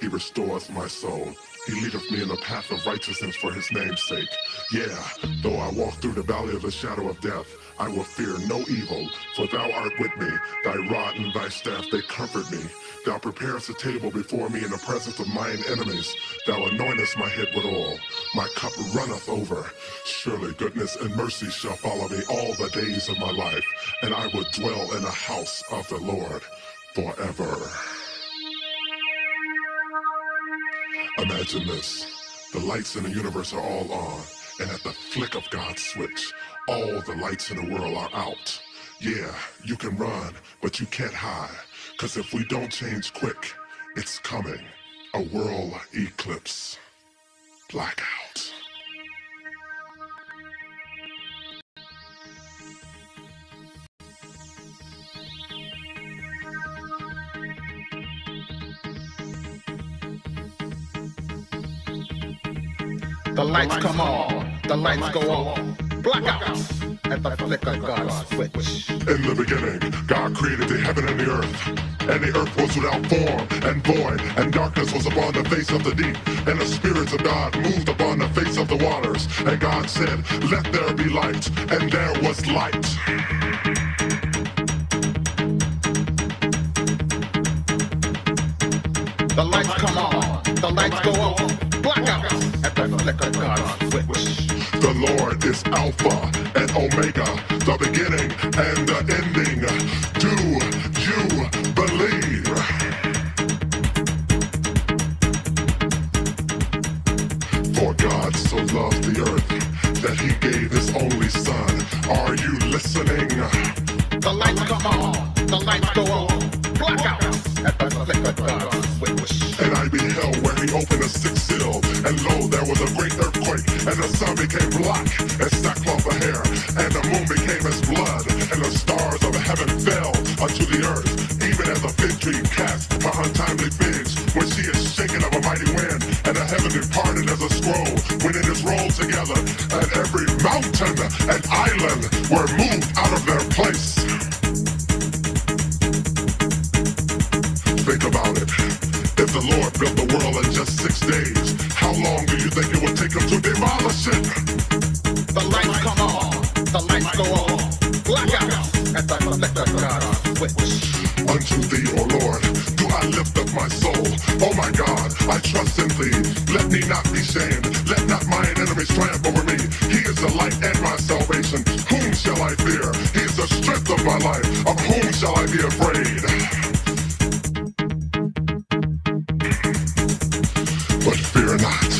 He restoreth my soul. He leadeth me in the path of righteousness for his name's sake. Yeah, though I walk through the valley of the shadow of death, I will fear no evil, for thou art with me. Thy rod and thy staff, they comfort me. Thou preparest a table before me in the presence of mine enemies. Thou anointest my head with oil. My cup runneth over. Surely goodness and mercy shall follow me all the days of my life, and I will dwell in the house of the Lord forever. Imagine this. The lights in the universe are all on, and at the flick of God's switch, all the lights in the world are out. Yeah, you can run, but you can't hide, because if we don't change quick, it's coming. A world eclipse. Blackout. The lights come on. The lights go on. Blackout at the flick of God's switch. In the beginning, God created the heaven and the earth. And the earth was without form and void, and darkness was upon the face of the deep. And the spirits of God moved upon the face of the waters. And God said, "Let there be light." And there was light. The lights come on. The lights go on. Blackout at the flick of God's switch. The Lord is Alpha and Omega, the beginning and the ending. Do you believe? For God so loved the earth that he gave his only son. Are you listening? The lights come on. The lights go on. Blackout at the flick of God's switch. And I beheld where he opened a sixth seal, and lo, there was a great earthquake, and the sun became black as sackcloth of hair, and the moon became as blood, and the stars of heaven fell unto the earth, even as a fig tree cast her untimely figs, when she is shaken of a mighty wind, and the heaven departed as a scroll, when it is rolled together, and every mountain and island were moved out of their place. Think about it. If the Lord built the world in just 6 days, how long do you think it would take him to demolish it? The lights come on. The lights go on. Blackout at the flick of God's switch. Unto thee, O Lord, do I lift up my soul. Oh my God, I trust in thee. Let me not be shamed. Let not mine enemies triumph over me. He is the light and my salvation. Whom shall I fear? He is the strength of my life. Of whom shall I be afraid? Fear not,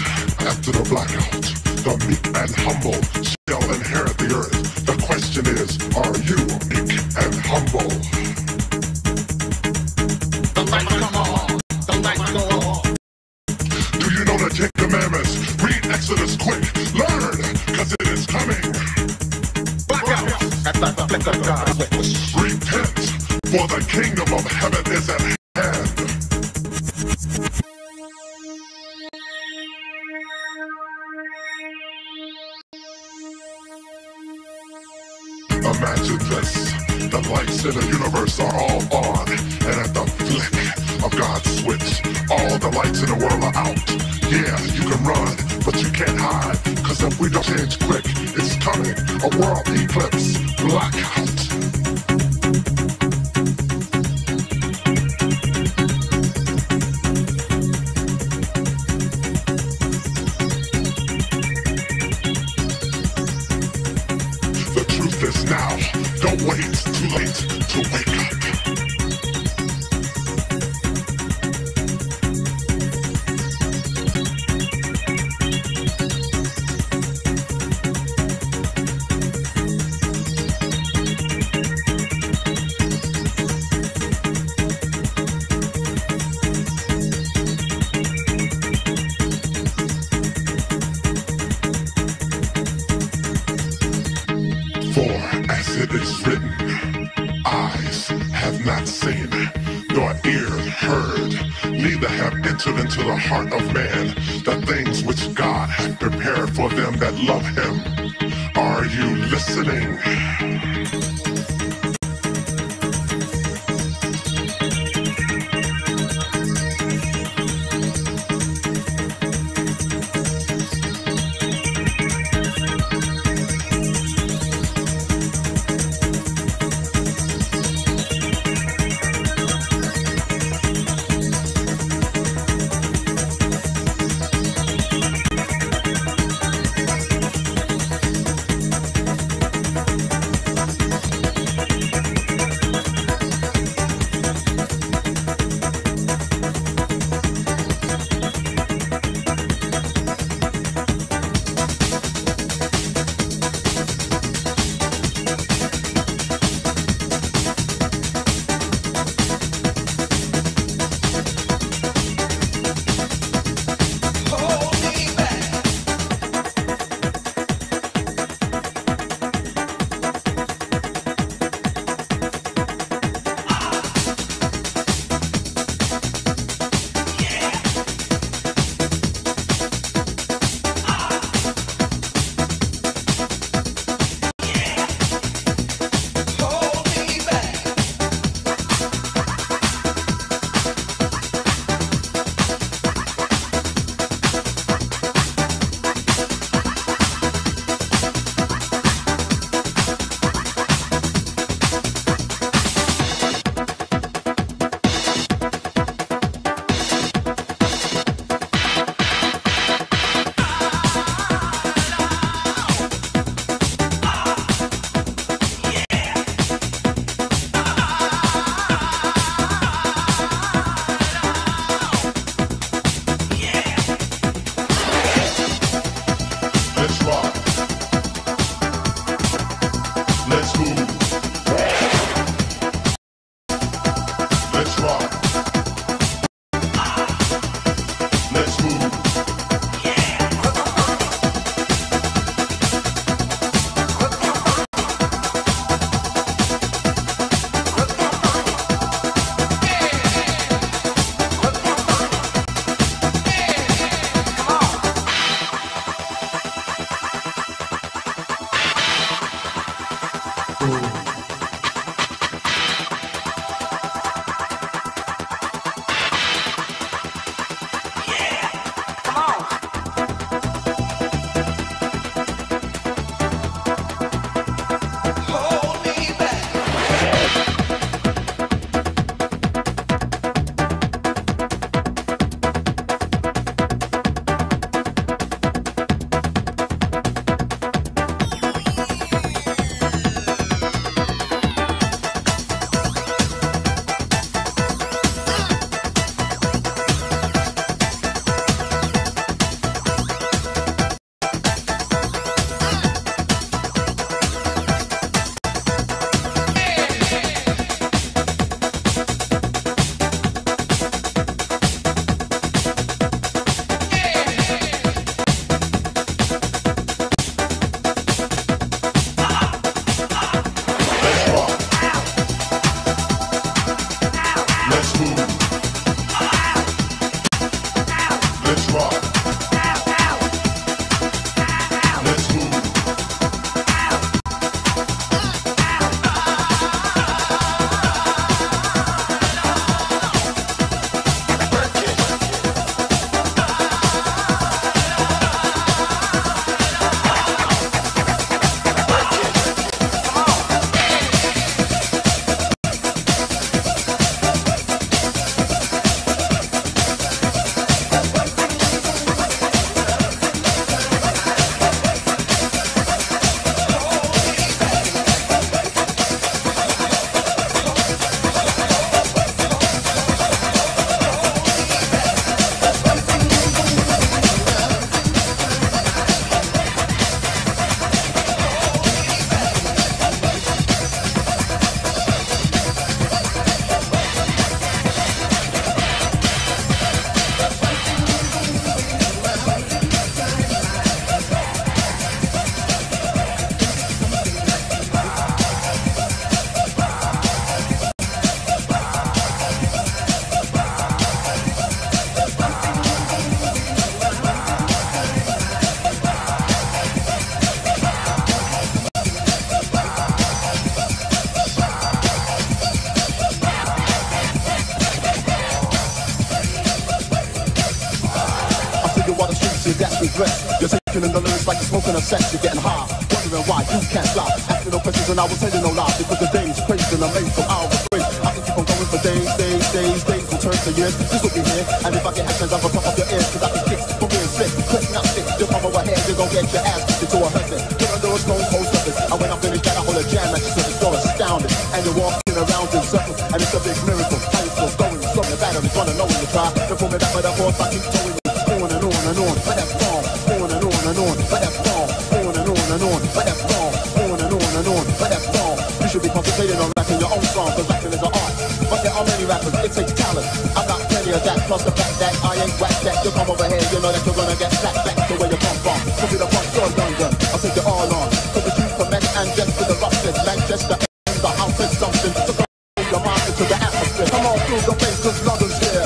after the blackout, the meek and humble shall inherit the earth. The question is, are you meek and humble? The lights come on, the lights go on. Do you know the 10 commandments? Read Exodus quick, learn, cause it is coming. Blackout at the flick of God's switch. Repent, for the kingdom of heaven is at hand. Imagine this, the lights in the universe are all on, and at the flick of God's switch, all the lights in the world are out. Yeah, you can run, but you can't hide, cause if we don't change quick, it's coming, a world eclipse, blackout. Now, don't wait, too late to wake up. It is written, eyes have not seen, nor ear heard, neither have entered into the heart of man, the things which God hath prepared for them that love him. Are you listening? gasping breath. You're taking in the lyrics like you're smoking a sex. You're getting high, wondering why you can't fly. Asking no questions and I will tell you no lies, because the days crazy and amazed from our way. I can keep on going for days, days will turn to years. This will be here, and if I get actions I will pop up your ears, because I can kick for being sick, click not sick. Just pop over here, you're gonna get your ass kicked into a hurting. You're under a stone cold surface, and when I'm finished that I hold a jam at you, so it's all astounding. And you're walking around in circles, and it's a big miracle. How you still going? So the batteries wanna know when you try to pull me back with a horse, I keep going. It takes talent, I got plenty of that, plus the fact that I ain't whack that. You come over here, you know that you're gonna get slapped back to where you come from. Could be the punk or younger, I'll take it all on. Could be you from Met and just to the Russians, Manchester and the house is something. So come move your mind into the atmosphere. Come on through the face, cause London's here.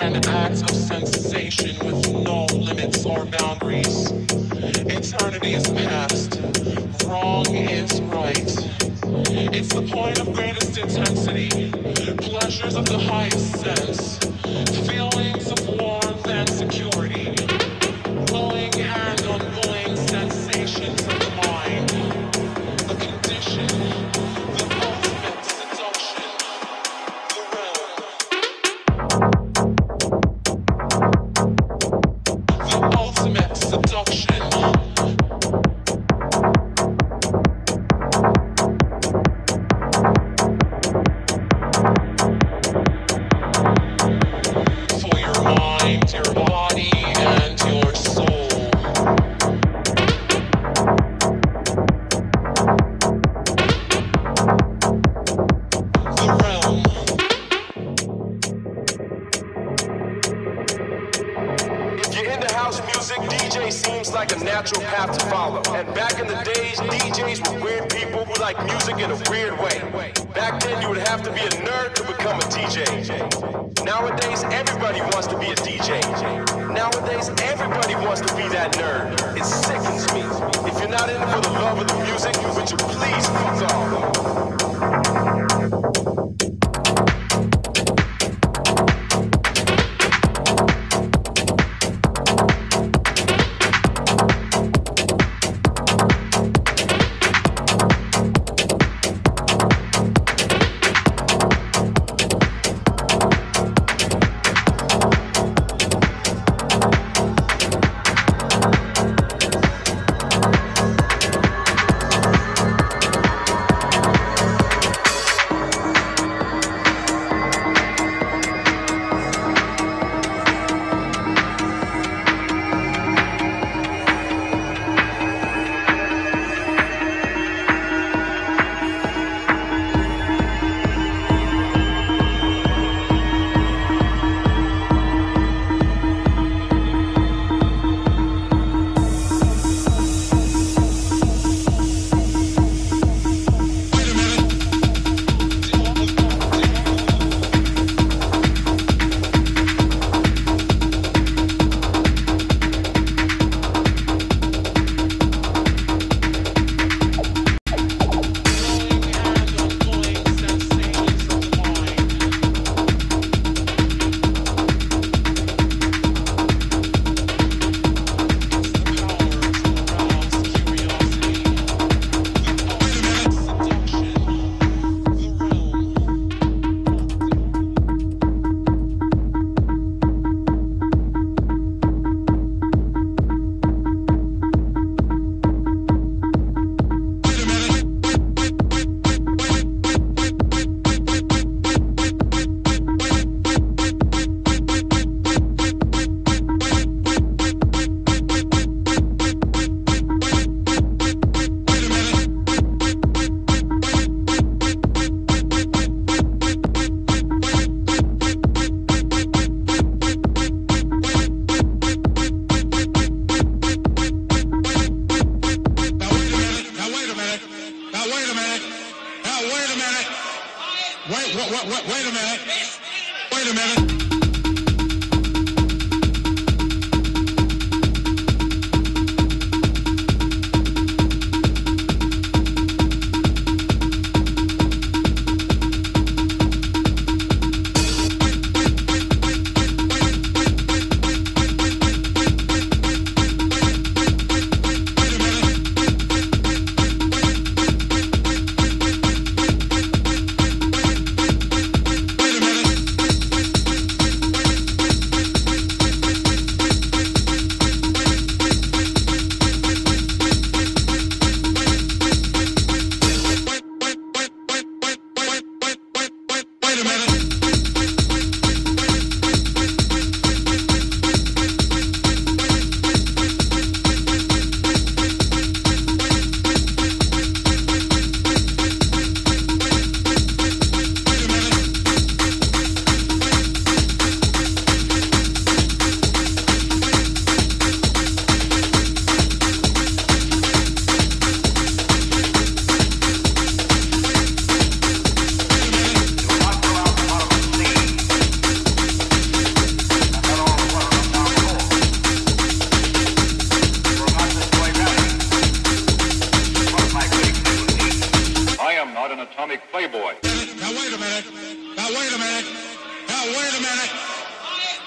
and acts of sensation with no limits or boundaries. Eternity is past, wrong is right. It's the point of greatest intensity, pleasures of the highest sense, feelings of warmth and security, willing and unwilling sensations of the mind, the condition, the ultimate seduction, the realm, the ultimate seduction. DJ seems like a natural path to follow. And back in the days, DJs were weird people who liked music in a weird way. Back then, you would have to be a nerd to become a DJ. Nowadays, everybody wants to be a DJ. Nowadays, everybody wants to be that nerd. It sickens me. If you're not in it for the love of the music, would you please fuck off?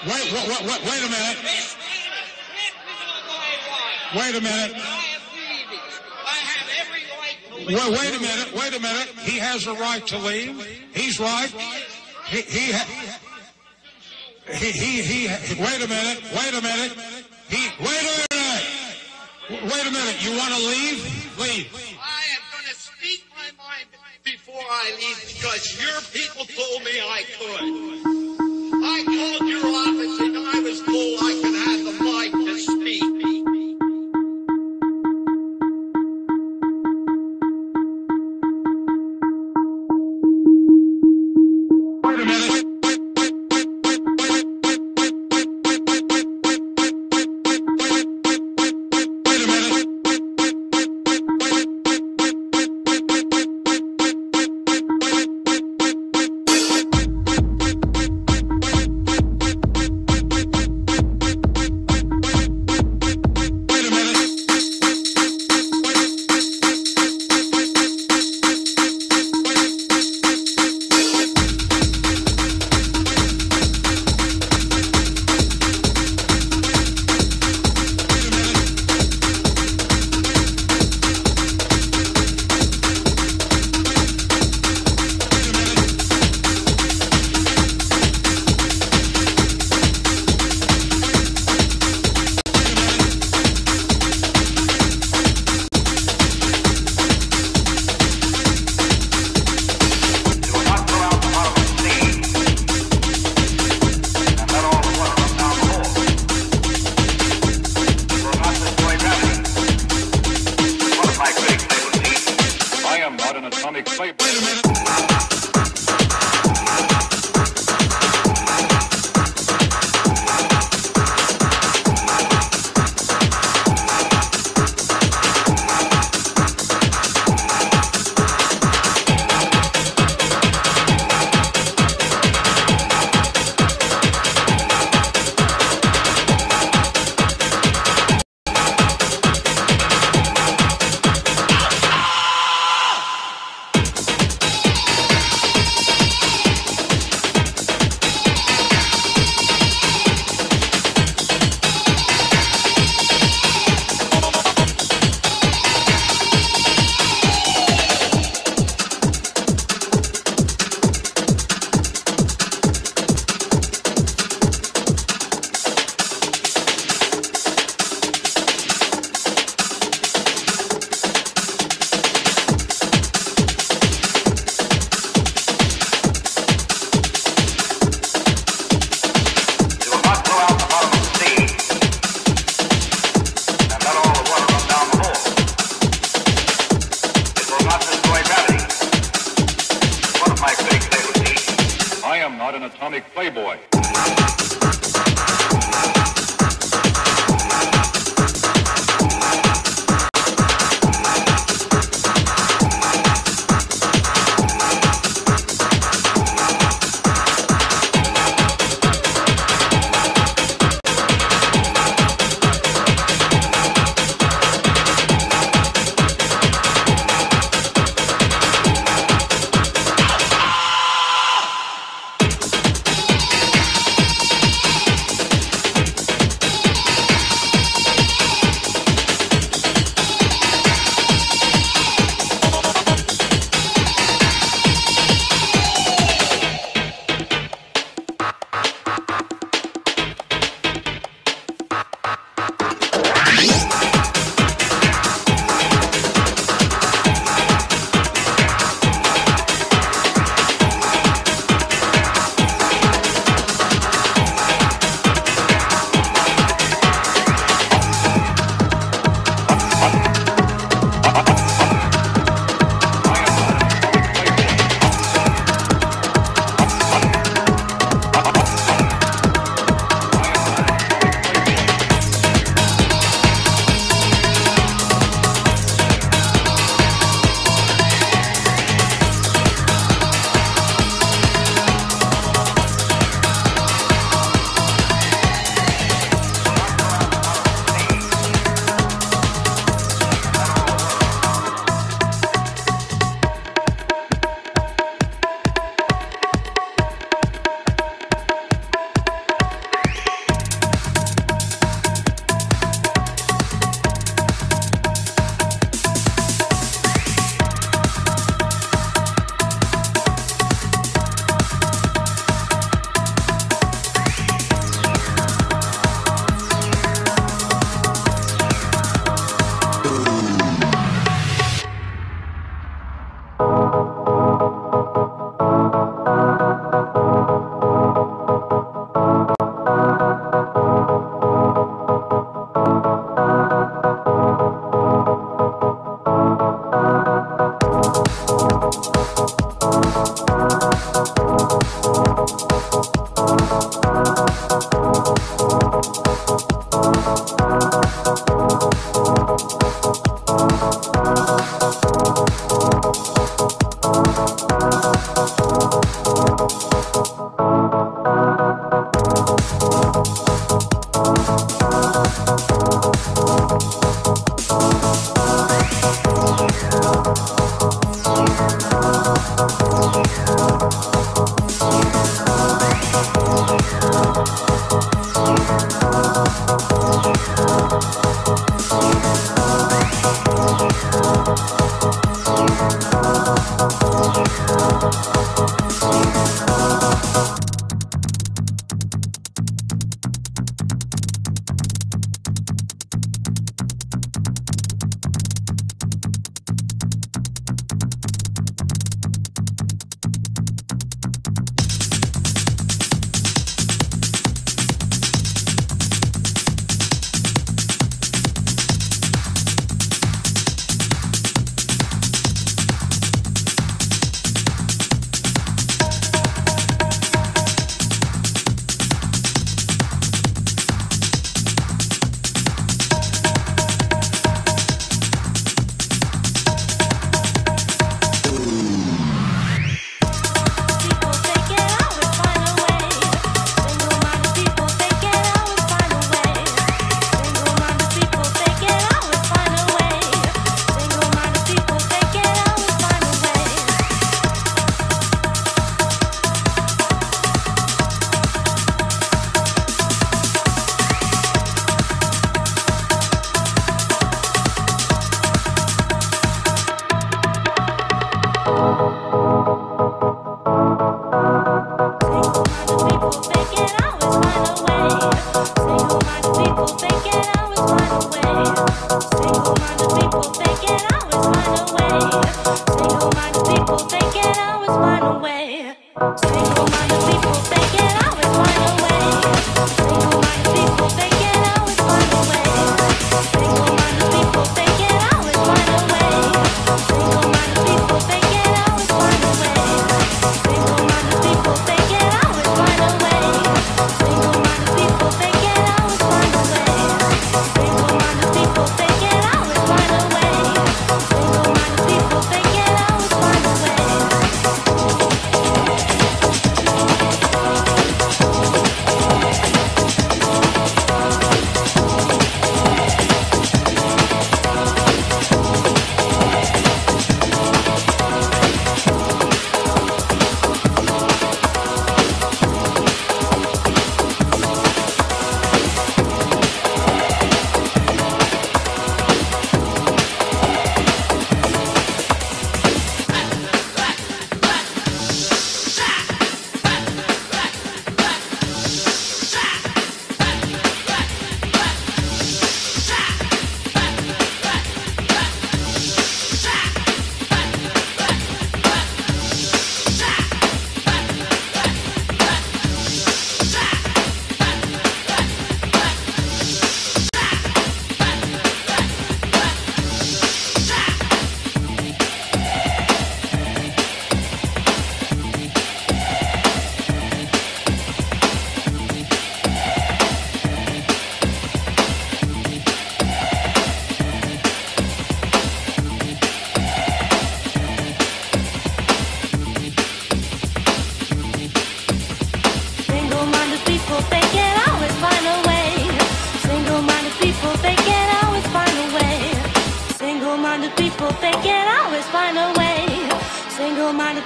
Wait a minute. Wait a minute. Well, wait a minute. Wait a minute. He has a right to leave. He's right. He wait a minute. Wait a minute. Wait a minute. You want to leave? Leave. Before I leave, because your people told me I could. I called your office and I was told I could have the mic to speak. Wait a minute.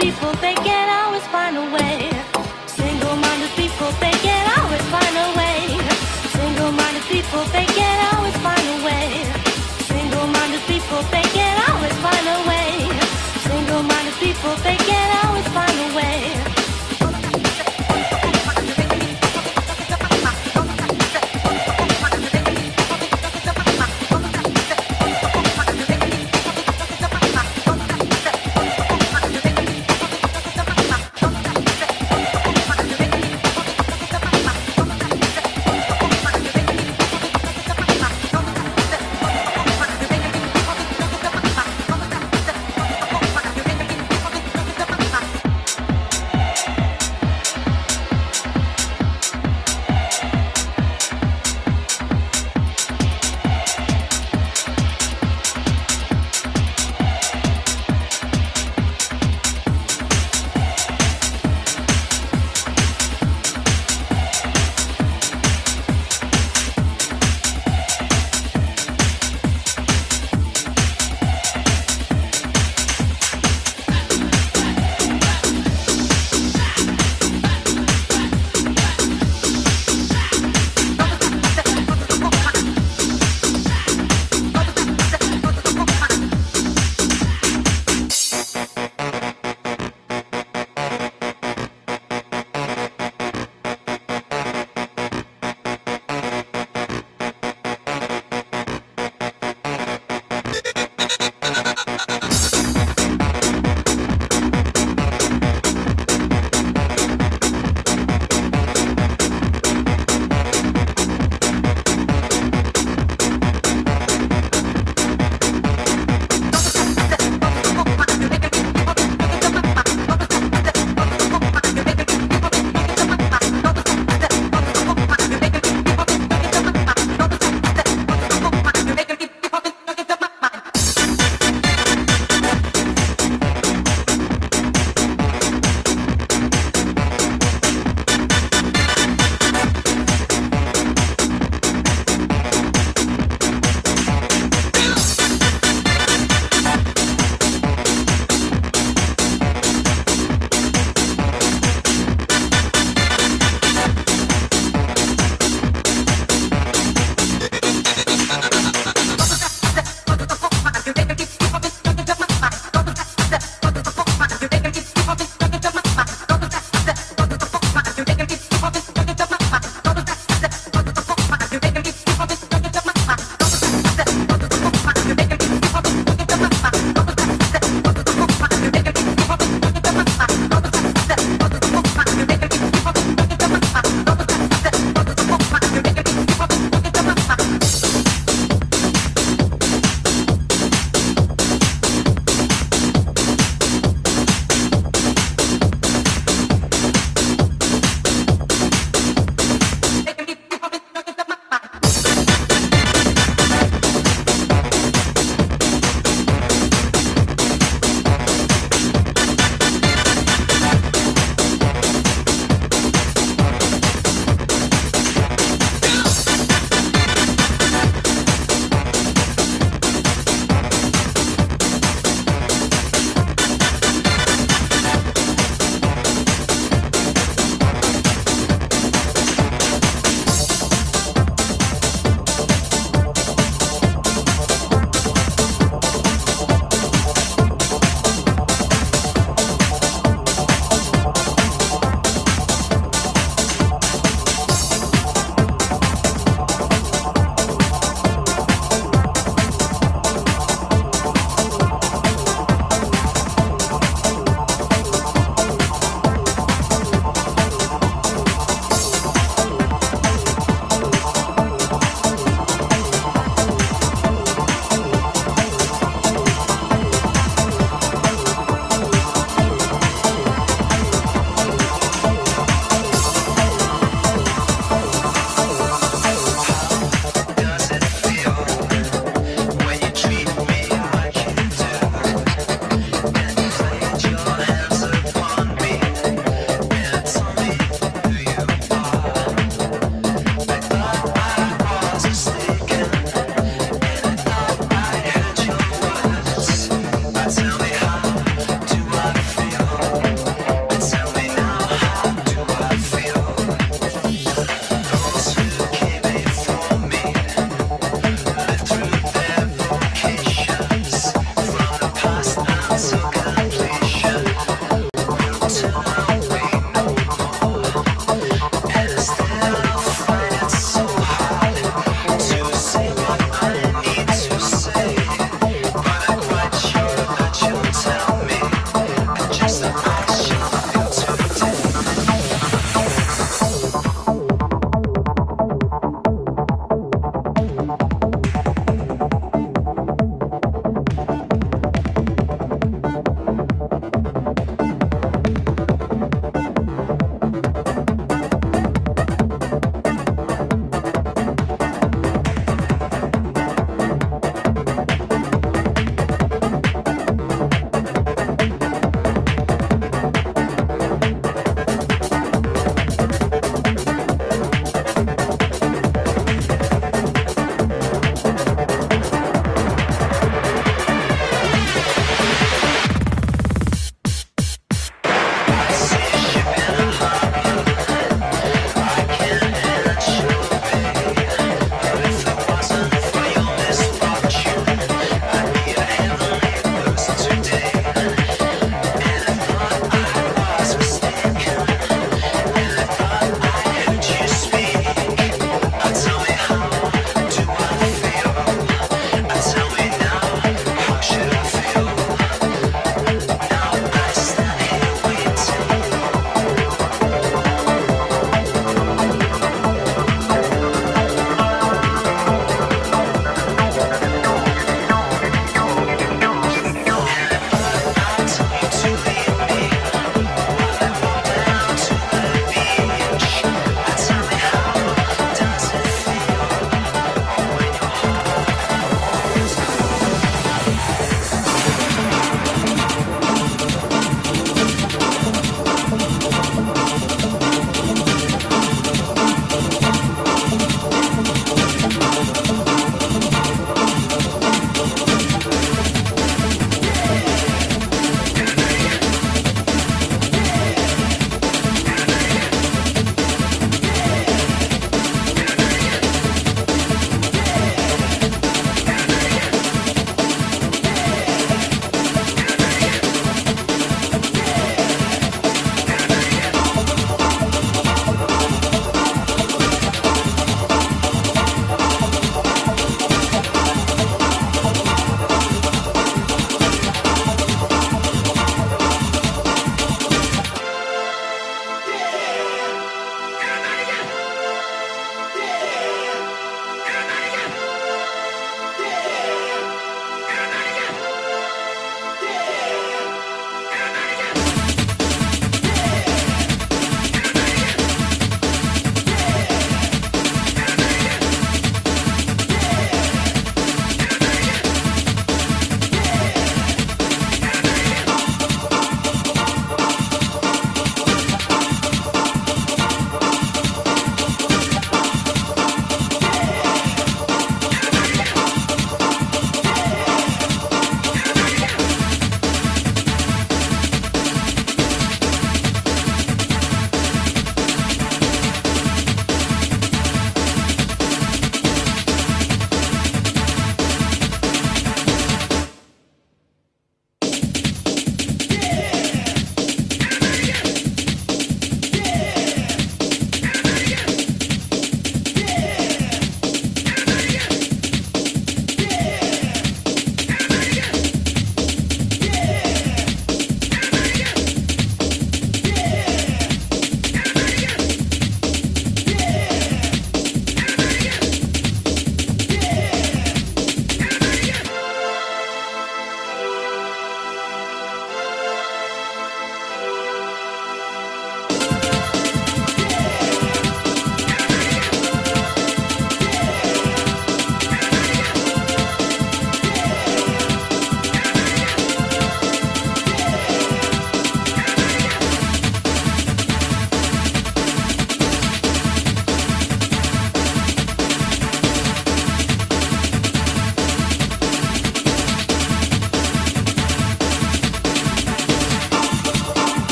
people, they can always find a way. Single-minded people, they can always find a way. Single-minded people, they can always find a way. Single-minded people, they can always find a way. Single-minded people, they can always find a way.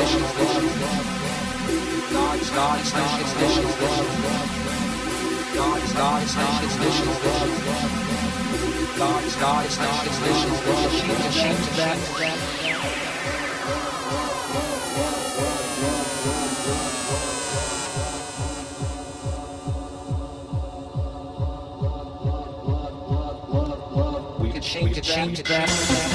We could change that.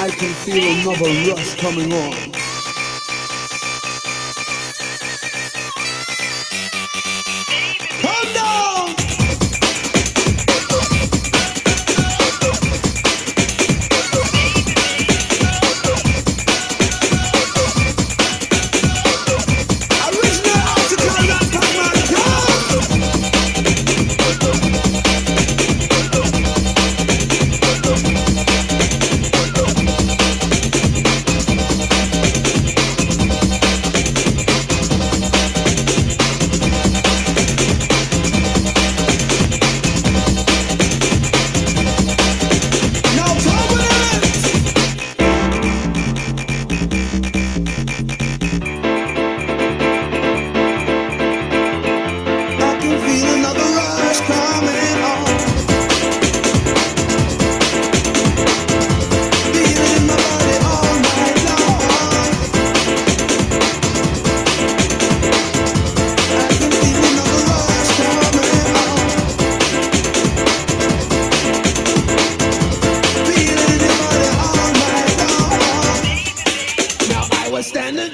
I can feel another rush coming on.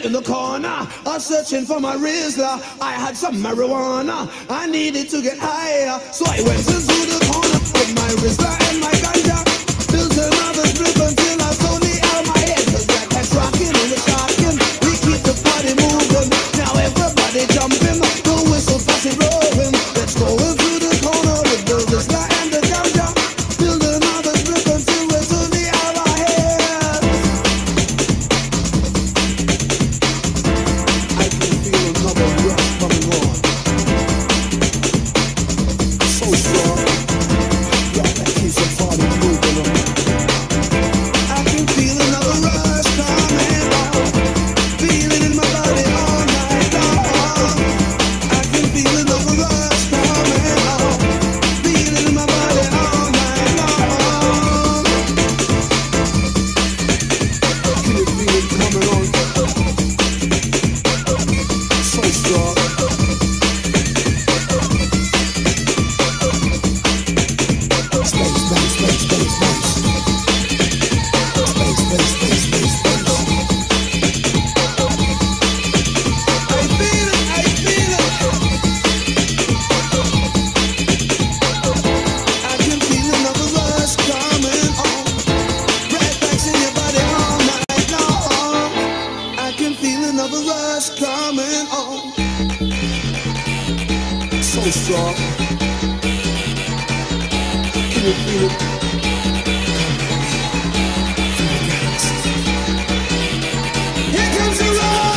In the corner, I was searching for my Rizzler. I had some marijuana. I needed to get higher, so I went into the corner with my Rizzler and my ganja. Built another strip until I slowly out my head. 'Cause that cat's rocking and it's shocking. We keep the party moving. Now everybody jumping, the whistle fussy rolling. Let's go into the corner with the Rizzler and the ganja. Build another strip until we're slowly out our head. So strong, yeah, that keeps it far. on. So strong. Can you feel it? Here comes the rush.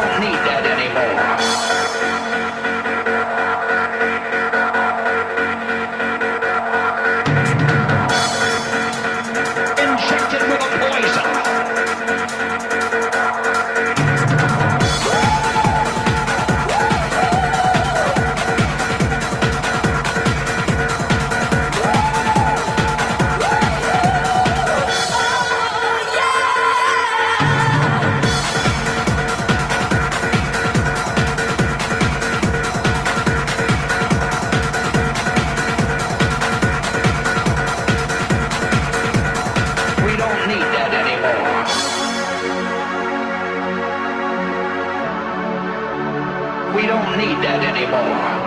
don't need that anymore. We don't need that anymore.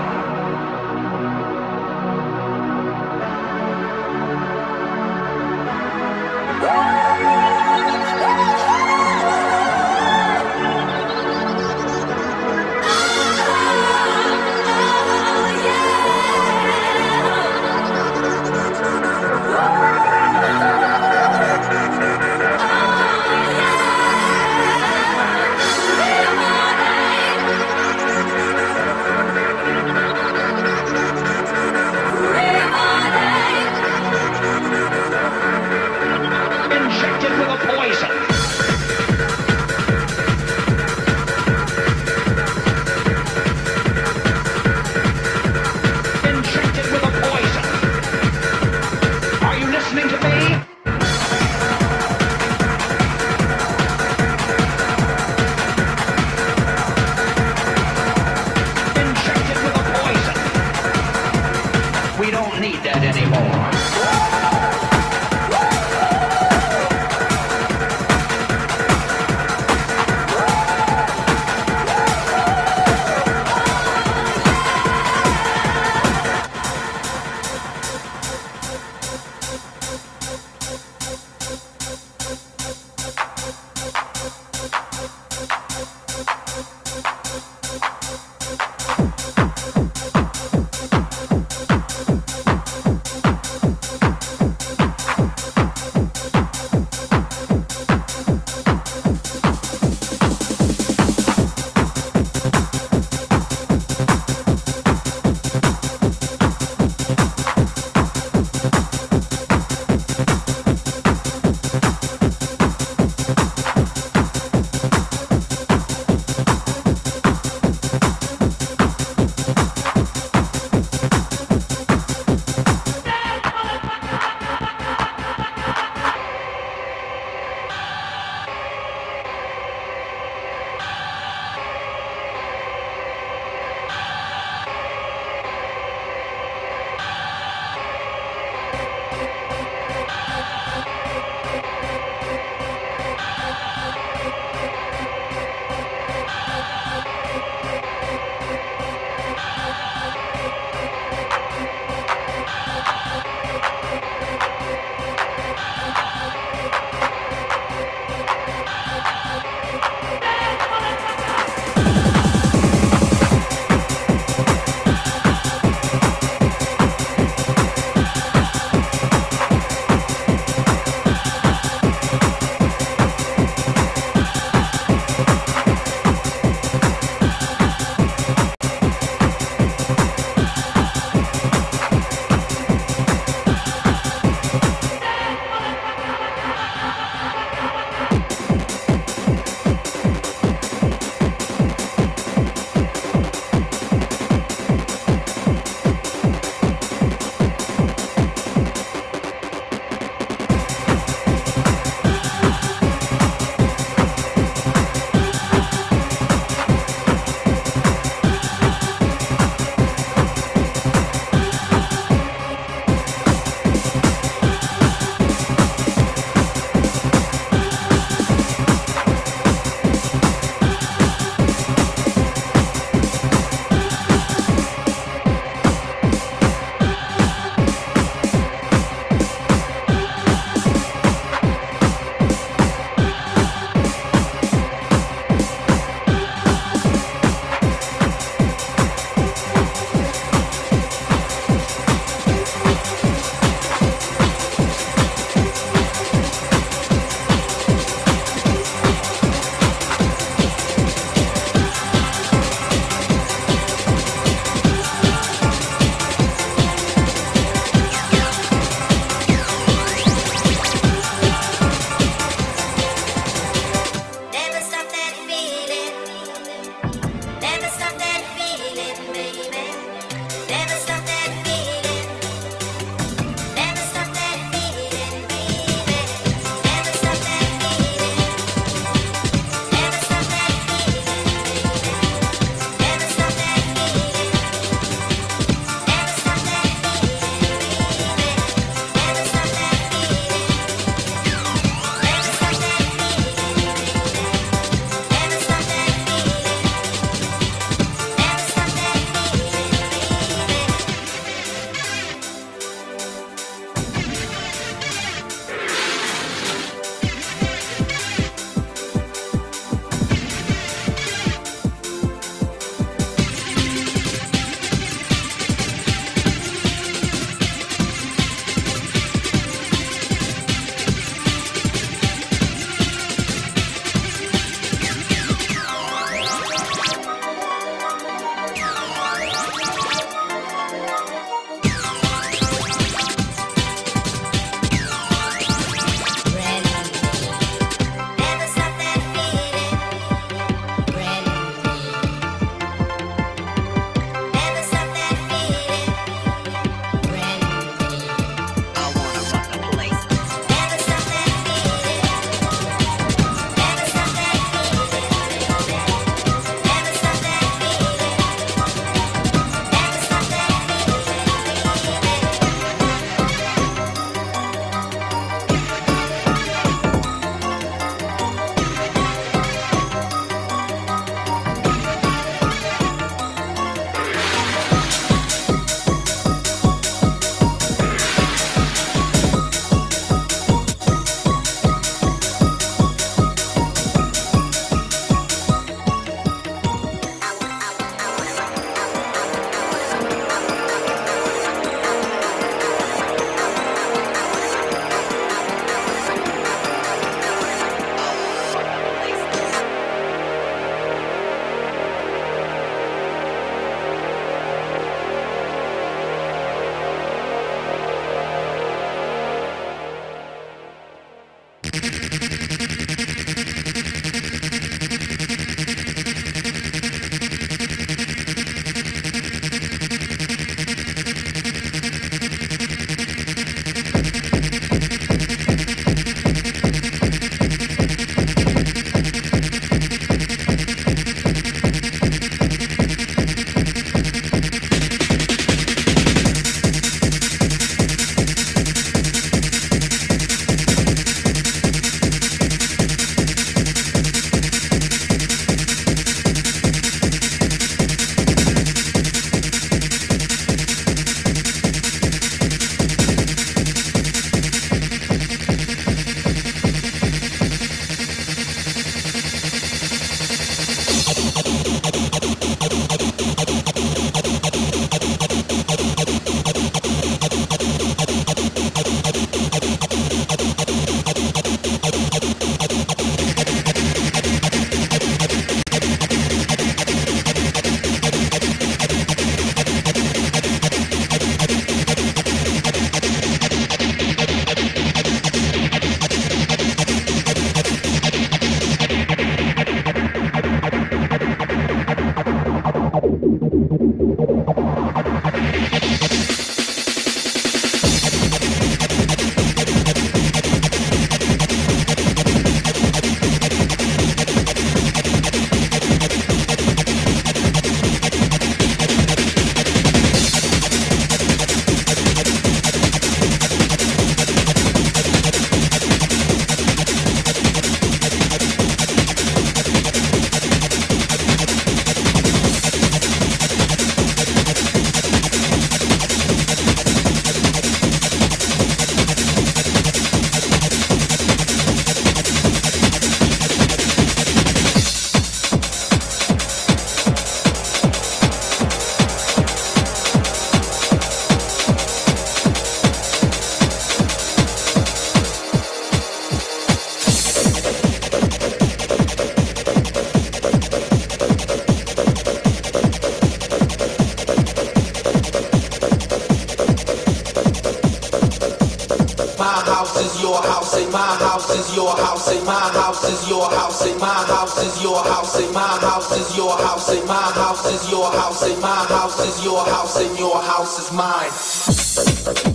house is your house and my house is your house and my house is your house and my house is your house and my house is your house and my house is your house and your house is mine.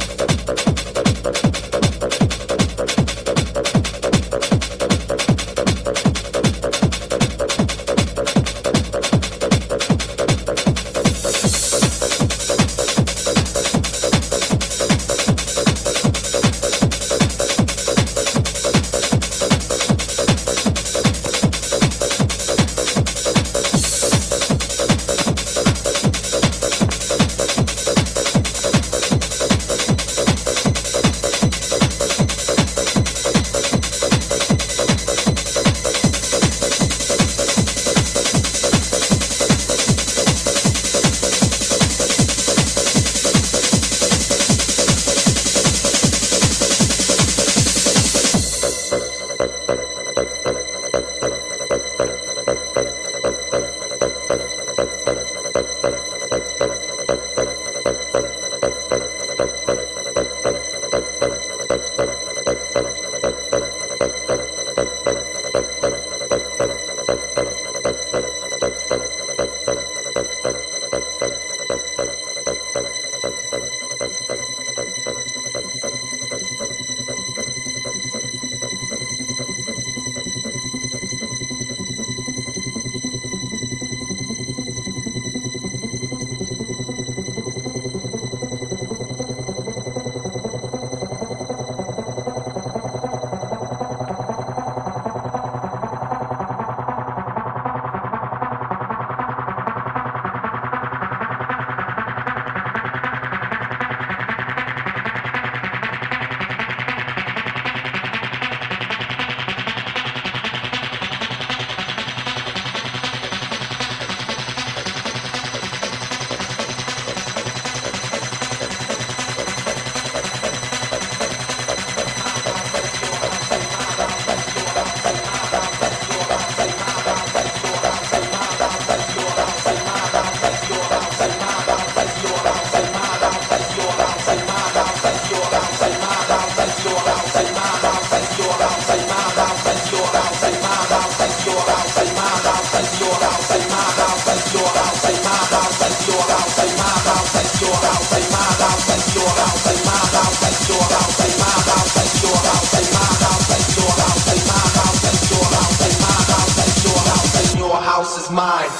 Bye.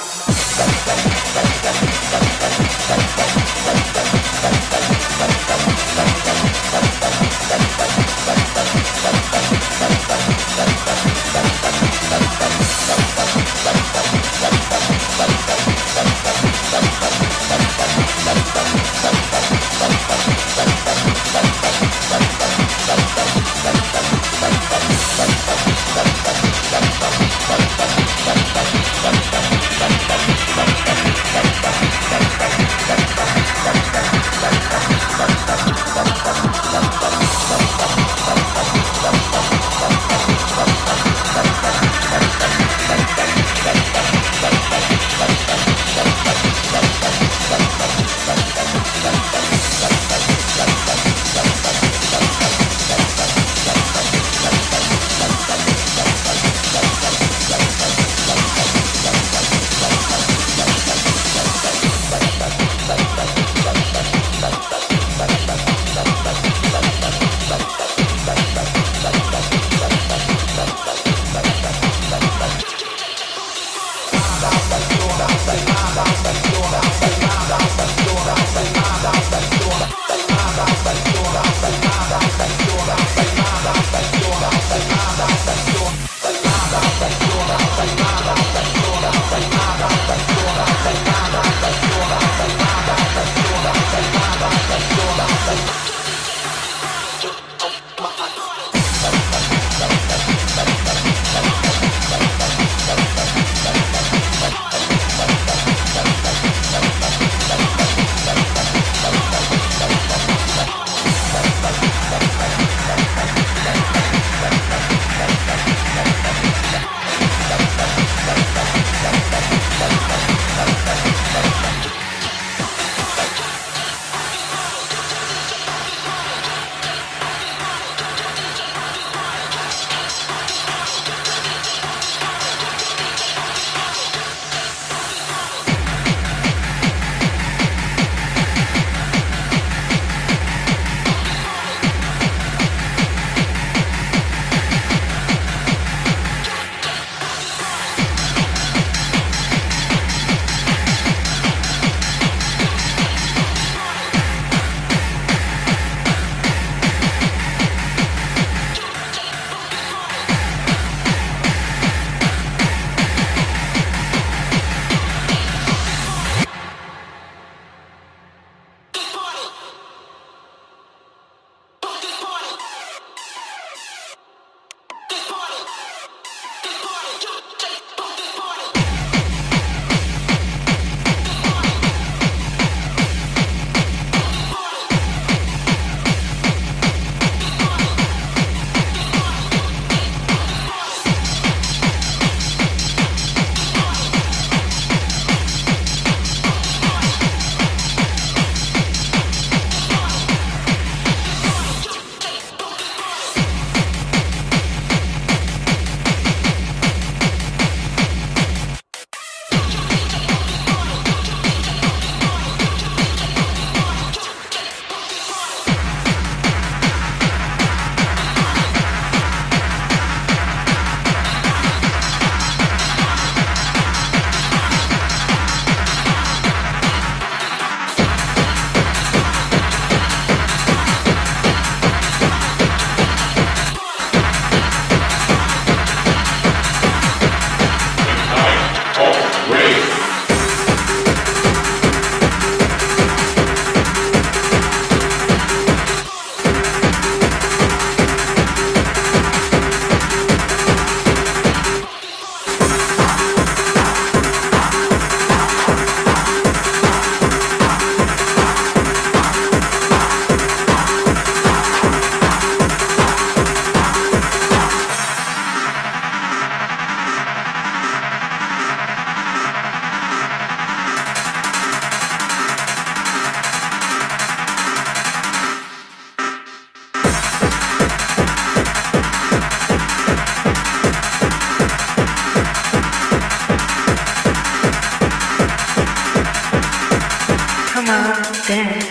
understand.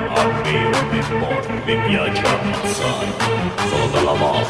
Armee und Morden mit mir Kapitän, sondern am Abend.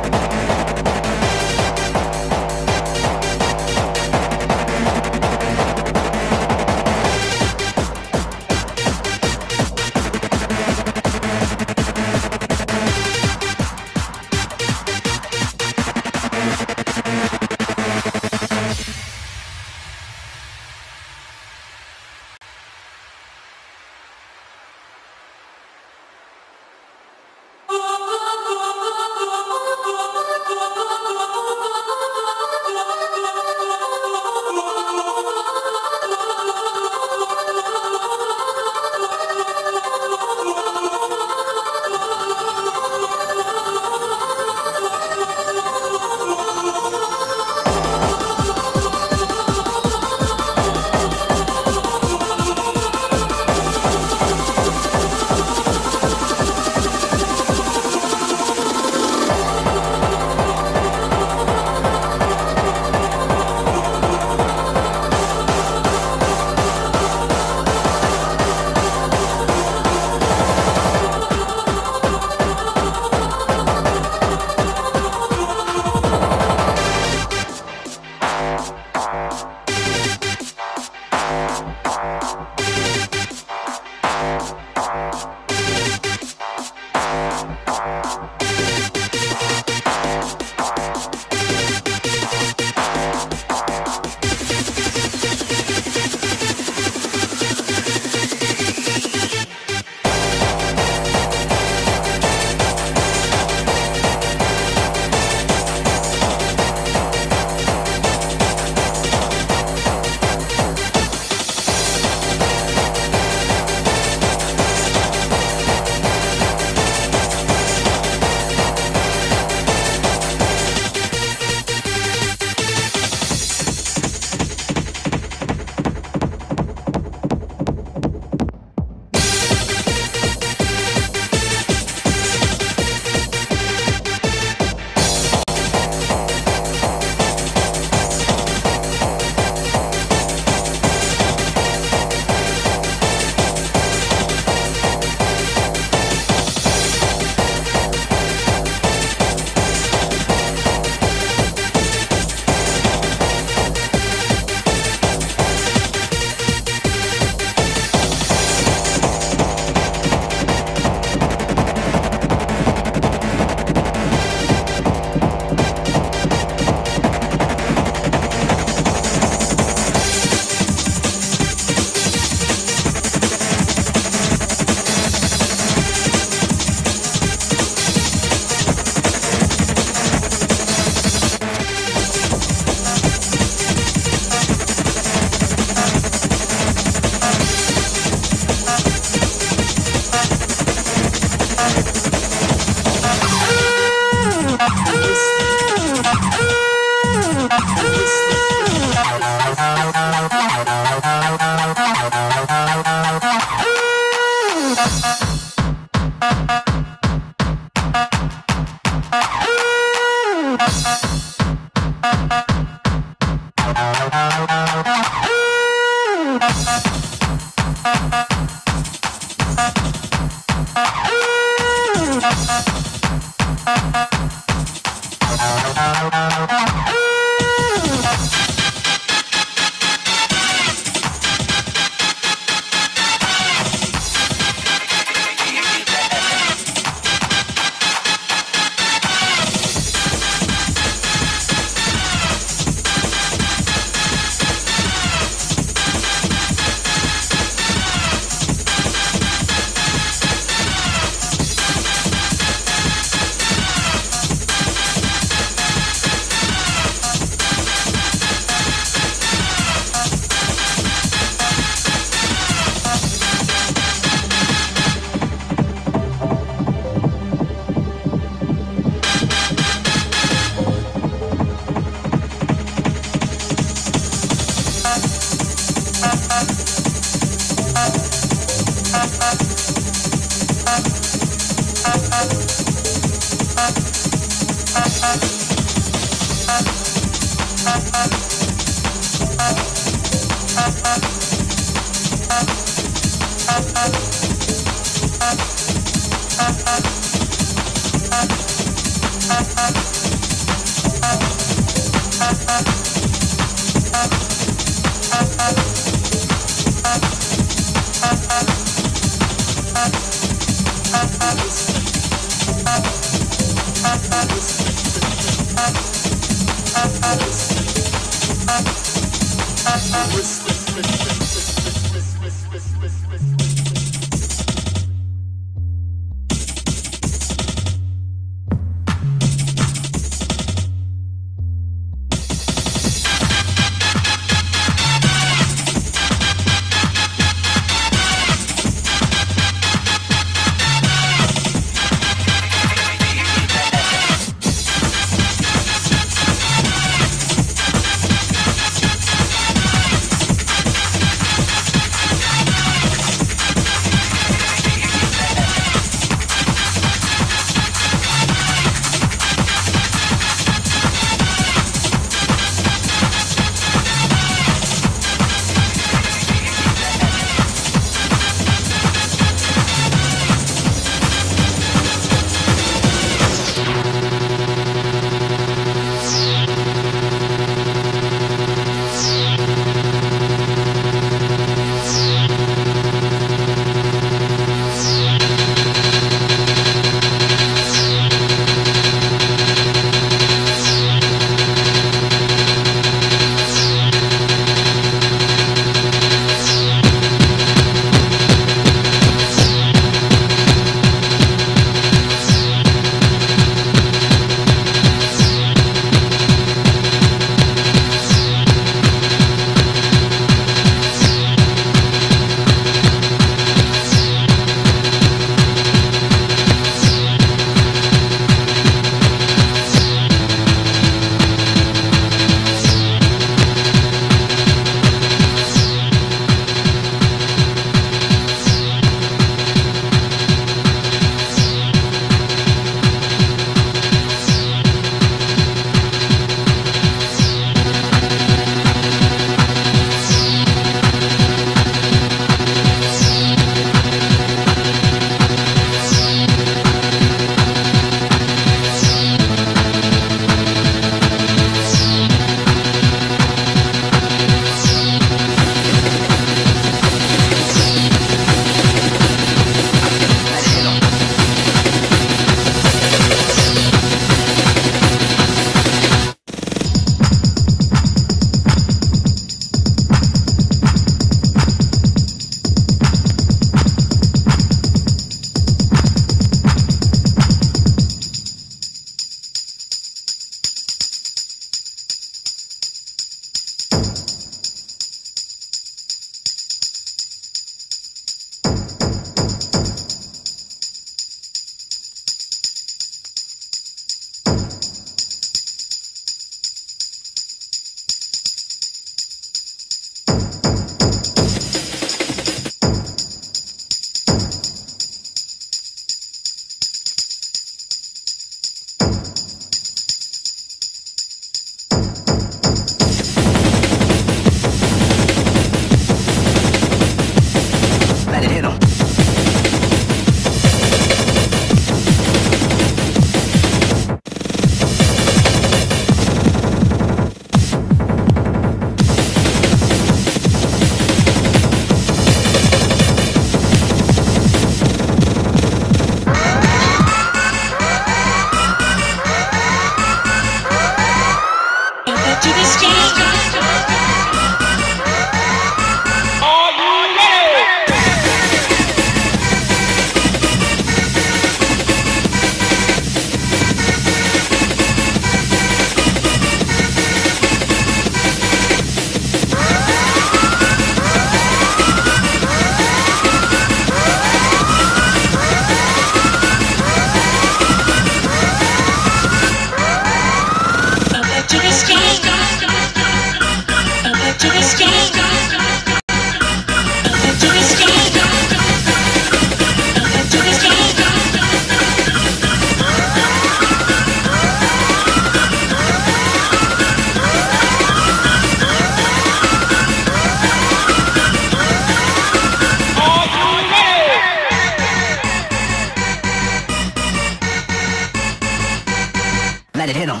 Let it hit him.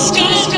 Stay.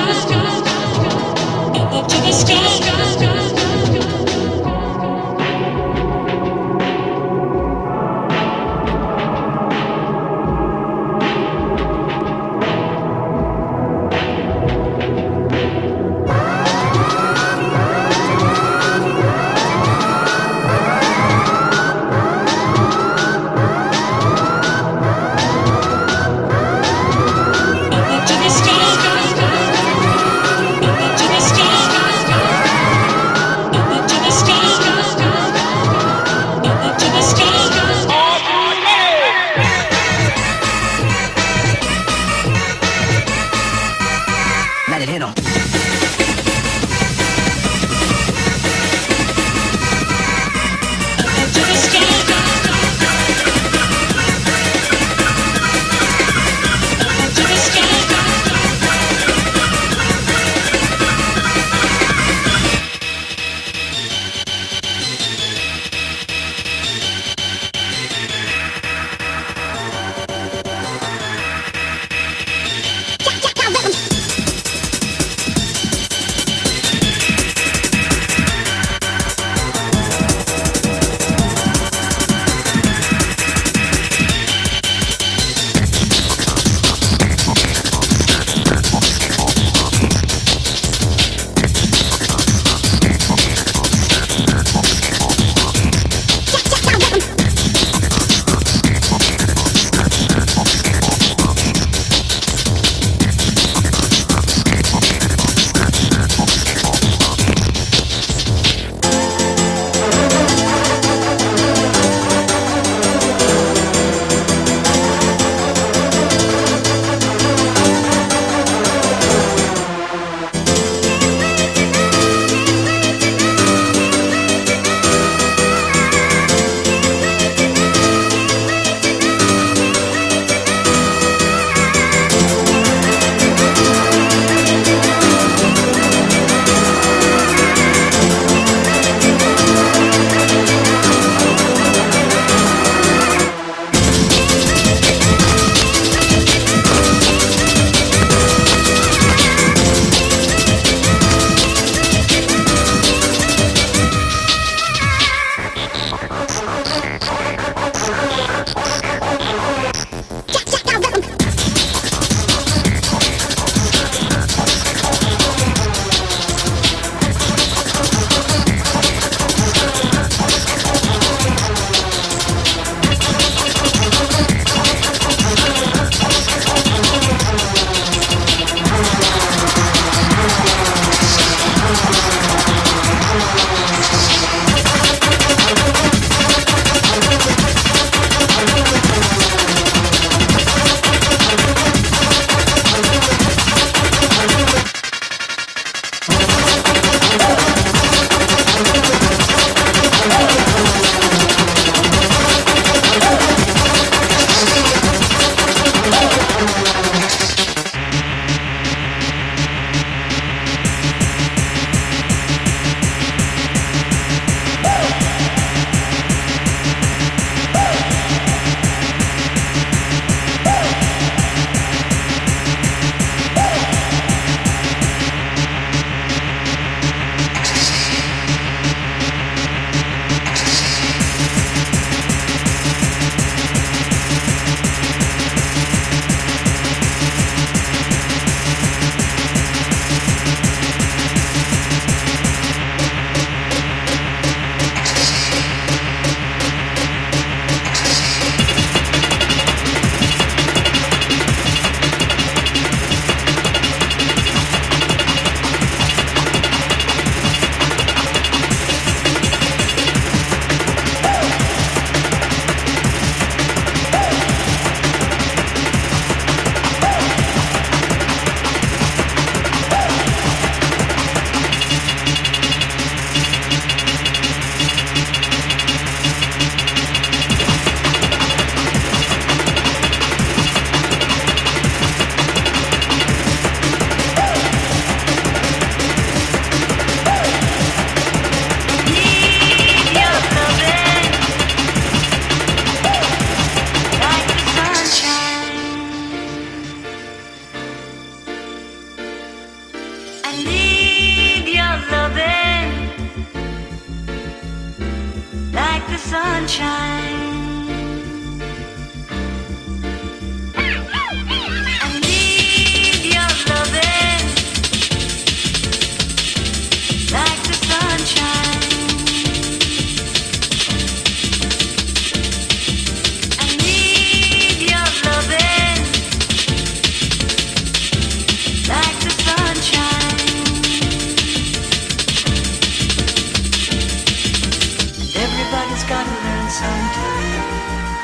sunshine.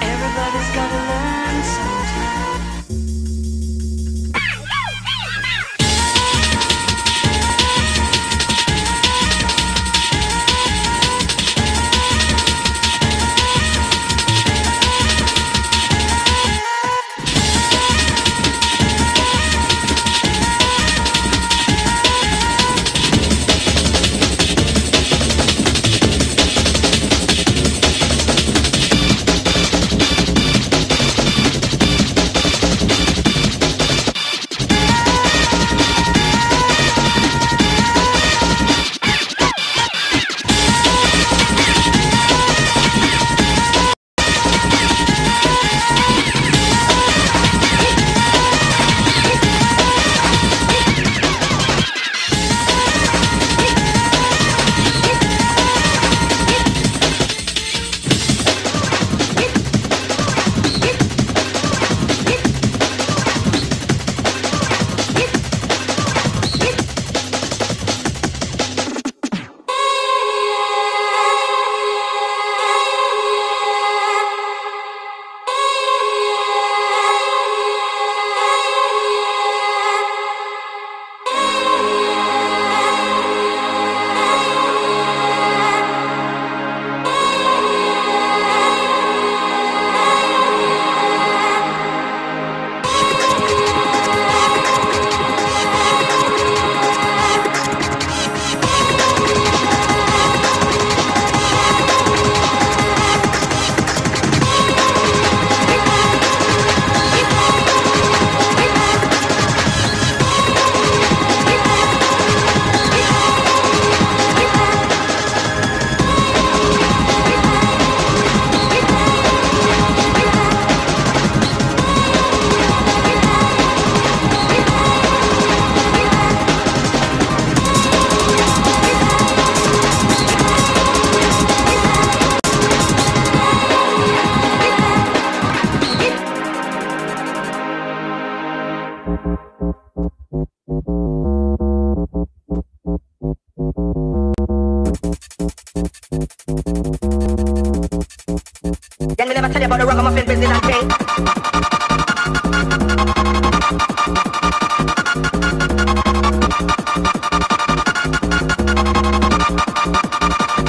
Everybody's gotta learn sometime. Can we never tell you about the ragamuffin business I think?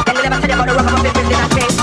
Can we never tell you about the ragamuffin business I think?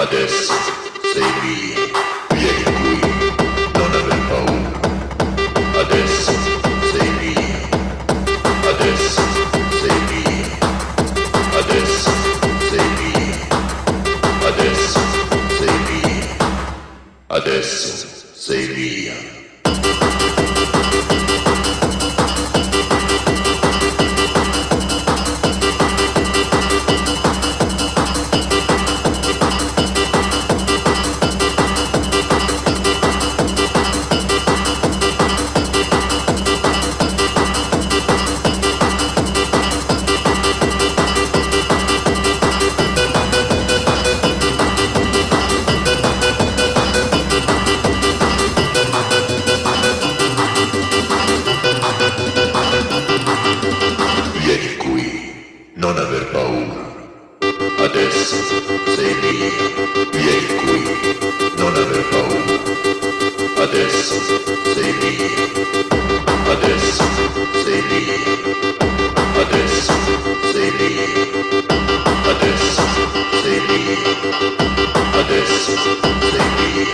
Hades, save me, Piedicui, dona del paul. Hades, save me, Hades, save me, Hades, save me, Hades, save me, Hades, save me. Non aver paura. Adesso sei lì, vieni qui, non aver paura. Adesso sei lì, adesso sei lì, adesso sei lì, adesso sei lì, adesso sei lì.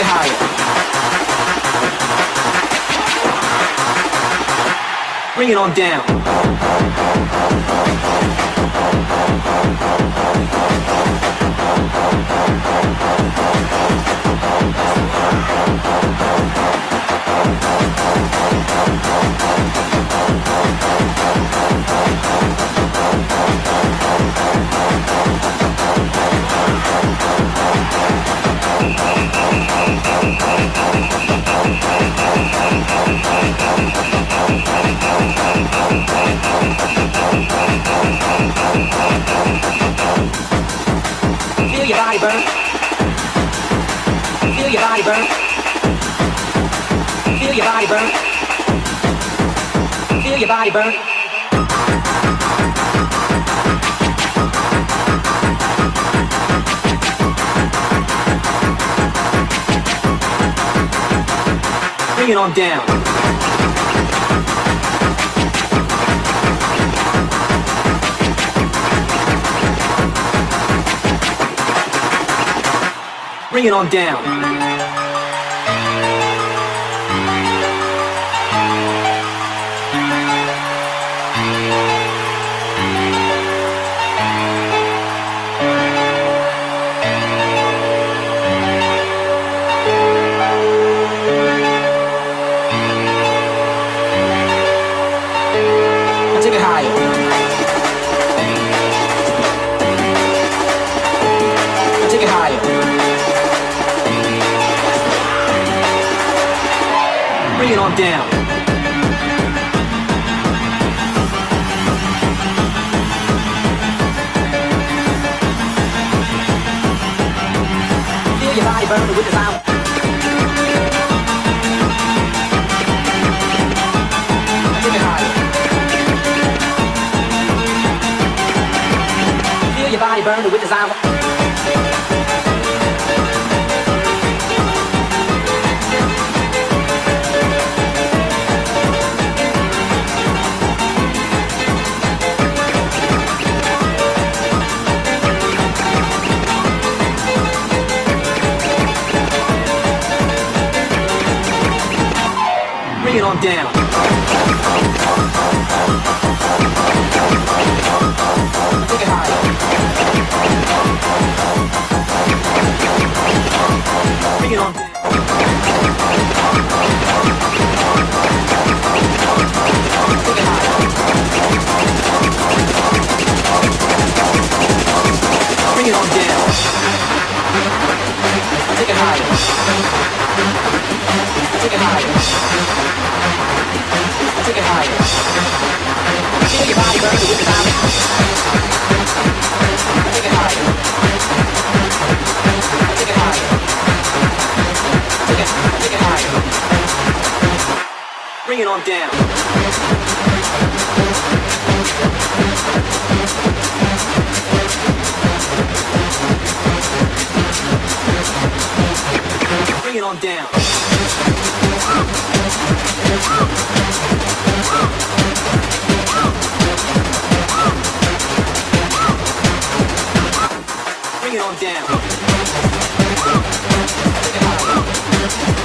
Take it higher. Bring it on down. Burn. Bring it on down. Bring it on down. Down. Feel your body burning with the sound. Take it higher. Feel your body burning with the sound. Bring it on down. Take it higher. Bring it on down. Take it higher. Bring it on down. Take it higher. Take it higher. Take it higher. Feel your body burning with the sound. Take it higher. Take it higher. Take it higher. Bring it on down. Bring it on down. Bring it on down.